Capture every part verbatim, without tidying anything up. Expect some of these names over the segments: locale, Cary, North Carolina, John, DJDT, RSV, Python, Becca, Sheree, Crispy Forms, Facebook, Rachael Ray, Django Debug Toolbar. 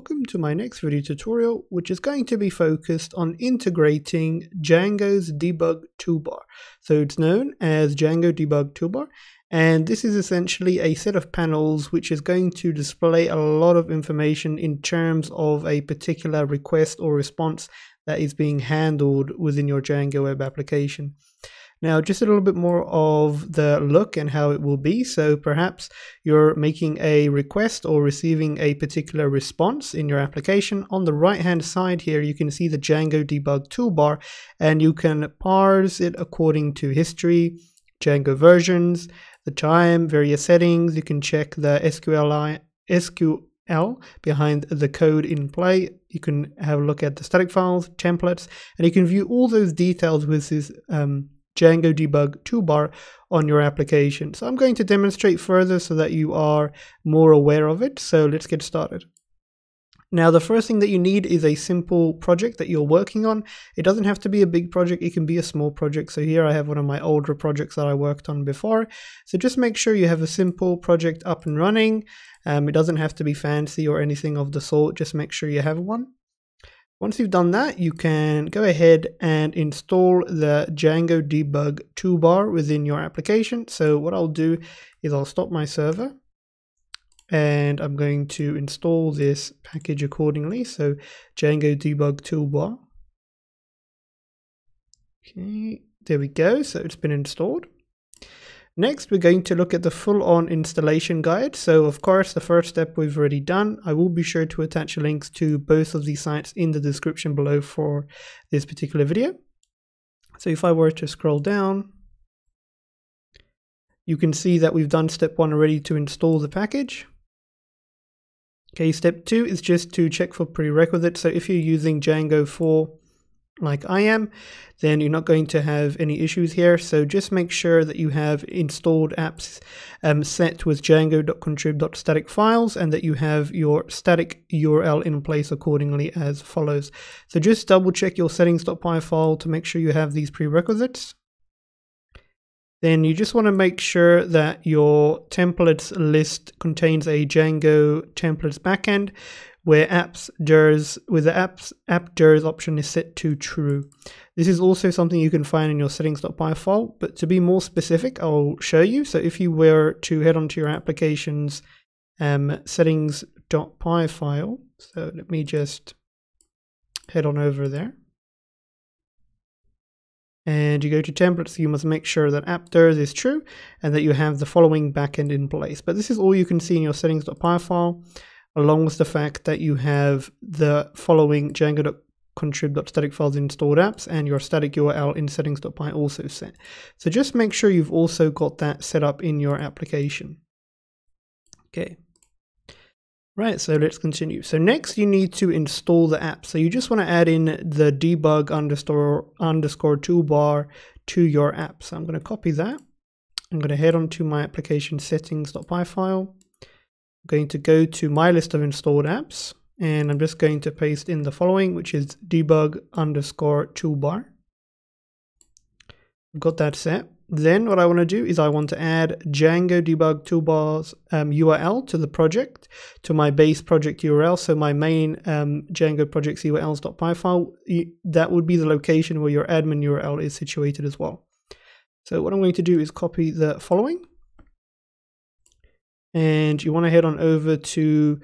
welcome to my next video tutorial, which is going to be focused on integrating Django's debug toolbar. So it's known as Django Debug Toolbar, and this is essentially a set of panels which is going to display a lot of information in terms of a particular request or response that is being handled within your Django web application. Now, just a little bit more of the look and how it will be. So perhaps you're making a request or receiving a particular response in your application. On the right hand side here, you can see the Django Debug Toolbar, and you can parse it according to history, Django versions, the time, various settings. You can check the S Q L behind the code in play. You can have a look at the static files, templates, and you can view all those details with this um, Django Debug Toolbar on your application. So I'm going to demonstrate further so that you are more aware of it. So let's get started. Now, the first thing that you need is a simple project that you're working on. It doesn't have to be a big project. It can be a small project. So here I have one of my older projects that I worked on before. So just make sure you have a simple project up and running. Um, it doesn't have to be fancy or anything of the sort. Just make sure you have one. Once you've done that, you can go ahead and install the Django Debug Toolbar within your application. So what I'll do is I'll stop my server, and I'm going to install this package accordingly. So Django Debug Toolbar. Okay, there we go. So it's been installed. Next, we're going to look at the full-on installation guide. So of course, the first step we've already done. I will be sure to attach links to both of these sites in the description below for this particular video. So if I were to scroll down, you can see that we've done step one already to install the package. Okay, step two is just to check for prerequisites. So if you're using Django for like I am, then you're not going to have any issues here. So just make sure that you have installed apps um, set with django.contrib.static files, and that you have your static U R L in place accordingly as follows. So just double check your settings.py file to make sure you have these prerequisites. Then you just want to make sure that your templates list contains a Django templates backend, where apps dirs with the apps app dirs option is set to true. This is also something you can find in your settings.py file, but to be more specific, I'll show you. So if you were to head onto your application's um, settings.py file, so let me just head on over there. And you go to templates, you must make sure that app dirs is true and that you have the following backend in place. But this is all you can see in your settings.py file, along with the fact that you have the following django.contrib.static files installed apps and your static U R L in settings.py also set. So just make sure you've also got that set up in your application. Okay. Right, so let's continue. So next you need to install the app. So you just want to add in the debug underscore underscore toolbar to your app. So I'm going to copy that. I'm going to head on to my application settings.py file. I'm going to go to my list of installed apps, and I'm just going to paste in the following, which is debug underscore toolbar. I've got that set. Then what I want to do is I want to add Django Debug Toolbar's um, U R L to the project, to my base project U R L. So my main um, Django projects U R Ls.py file, that would be the location where your admin U R L is situated as well. So what I'm going to do is copy the following. And you want to head on over to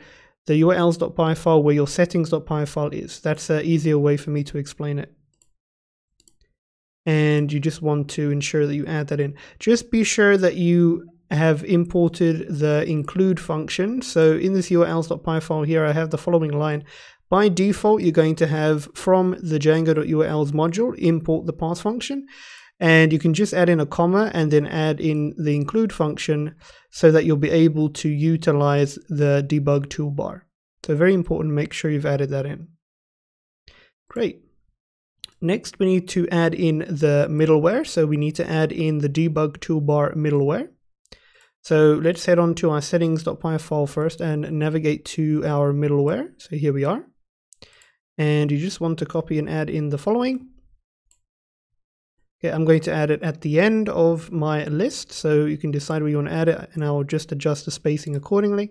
the U R Ls.py file where your settings.py file is. That's an easier way for me to explain it. And you just want to ensure that you add that in. Just be sure that you have imported the include function. So in this U R Ls.py file here, I have the following line. By default, you're going to have from the Django.urls module, import the path function. And you can just add in a comma and then add in the include function so that you'll be able to utilize the debug toolbar. So very important, make sure you've added that in. Great. Next, we need to add in the middleware. So we need to add in the debug toolbar middleware. So let's head on to our settings.py file first and navigate to our middleware. So here we are. And you just want to copy and add in the following. Okay, I'm going to add it at the end of my list, so you can decide where you want to add it, and I'll just adjust the spacing accordingly.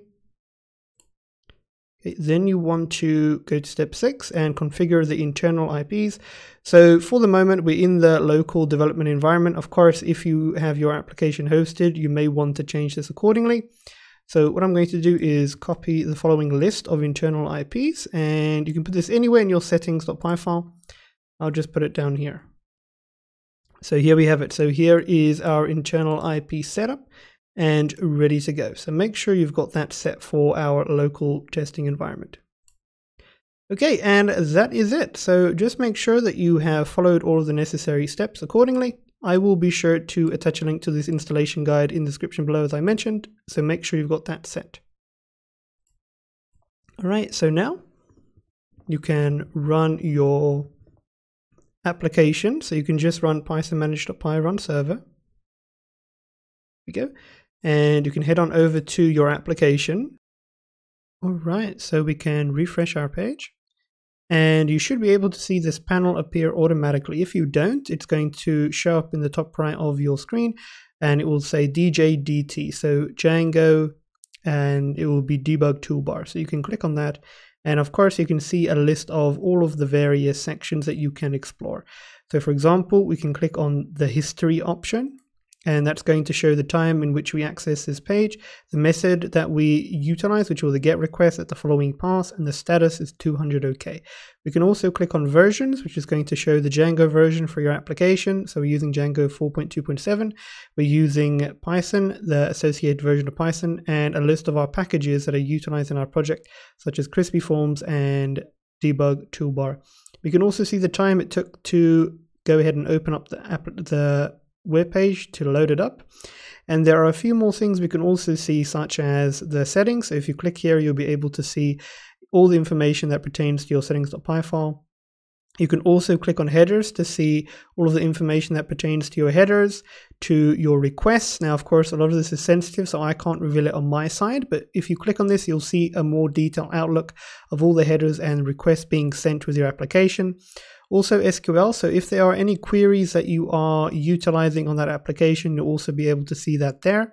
Then you want to go to step six and configure the internal I Ps. So for the moment, we're in the local development environment. Of course, if you have your application hosted, you may want to change this accordingly. So what I'm going to do is copy the following list of internal I Ps, and you can put this anywhere in your settings.py file. I'll just put it down here. So here we have it. So here is our internal I P setup and ready to go. So make sure you've got that set for our local testing environment. Okay, and that is it. So just make sure that you have followed all of the necessary steps accordingly. I will be sure to attach a link to this installation guide in the description below, as I mentioned, so make sure you've got that set. All right, so now you can run your application. So you can just run python manage.py run server. There we go. And you can head on over to your application. All right, so we can refresh our page. And you should be able to see this panel appear automatically. If you don't, it's going to show up in the top right of your screen, and it will say D J D T, so Django, and it will be Debug Toolbar. So you can click on that, and of course you can see a list of all of the various sections that you can explore. So for example, we can click on the history option, and that's going to show the time in which we access this page, the method that we utilize, which was the get request at the following pass, and the status is two hundred OK. We can also click on versions, which is going to show the Django version for your application. So we're using Django four point two point seven. We're using Python, the associated version of Python, and a list of our packages that are utilized in our project, such as Crispy Forms and Debug Toolbar. We can also see the time it took to go ahead and open up the app, the web page to load it up. And there are a few more things we can also see, such as the settings. So if you click here, you'll be able to see all the information that pertains to your settings.py file. You can also click on headers to see all of the information that pertains to your headers, to your requests. Now, of course, a lot of this is sensitive, so I can't reveal it on my side, but if you click on this, you'll see a more detailed outlook of all the headers and requests being sent with your application. Also S Q L, so if there are any queries that you are utilizing on that application, you'll also be able to see that there.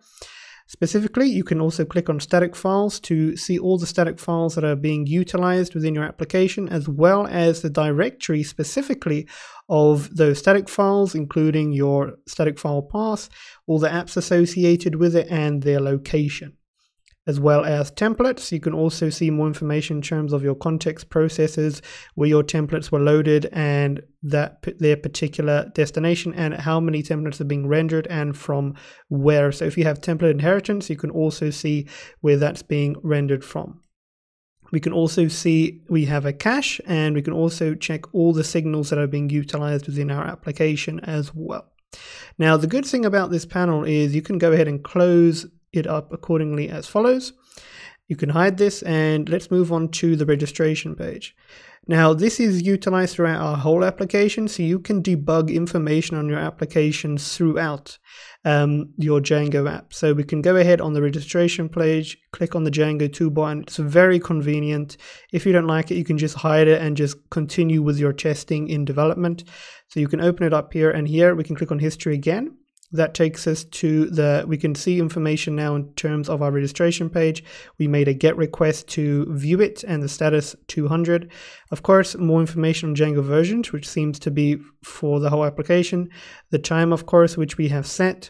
Specifically, you can also click on static files to see all the static files that are being utilized within your application, as well as the directory specifically of those static files, including your static file path, all the apps associated with it, and their location. As well as templates. You can also see more information in terms of your context processes, where your templates were loaded and that their particular destination, and how many templates are being rendered and from where. So if you have template inheritance, you can also see where that's being rendered from. We can also see we have a cache, and we can also check all the signals that are being utilized within our application as well. Now, the good thing about this panel is you can go ahead and close it up accordingly as follows. You can hide this, and let's move on to the registration page. Now, this is utilized throughout our whole application, so you can debug information on your application throughout um, your Django app. So we can go ahead on the registration page, click on the Django toolbar, and it's very convenient. If you don't like it, you can just hide it and just continue with your testing in development. So you can open it up here, and here we can click on history again. That takes us to the, we can see information now in terms of our registration page. We made a GET request to view it, and the status two hundred. Of course, more information on Django versions, which seems to be for the whole application. The time, of course, which we have set.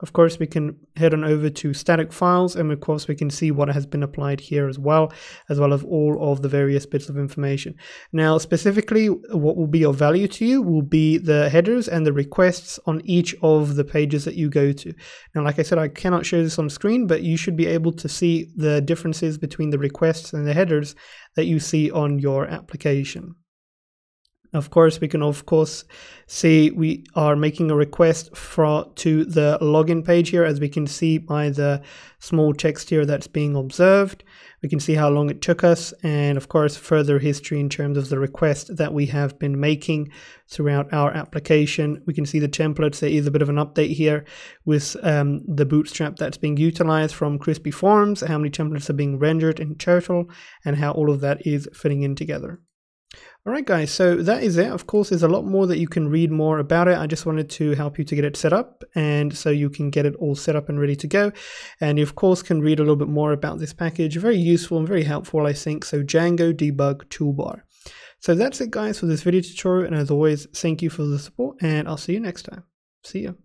Of course, we can head on over to static files, and of course, we can see what has been applied here as well, as well as all of the various bits of information. Now, specifically, what will be of value to you will be the headers and the requests on each of the pages that you go to. Now, like I said, I cannot show this on screen, but you should be able to see the differences between the requests and the headers that you see on your application. Of course, we can of course see we are making a request for, to the login page here, as we can see by the small text here that's being observed. We can see how long it took us, and of course further history in terms of the request that we have been making throughout our application. We can see the templates. There is a bit of an update here with um, the bootstrap that's being utilized from Crispy Forms, how many templates are being rendered in total, and how all of that is fitting in together. All right, guys, so that is it. Of course, there's a lot more that you can read more about it. I just wanted to help you to get it set up, and so you can get it all set up and ready to go. And you, of course, can read a little bit more about this package. Very useful and very helpful, I think. So Django Debug Toolbar. So that's it, guys, for this video tutorial. And as always, thank you for the support, and I'll see you next time. See you.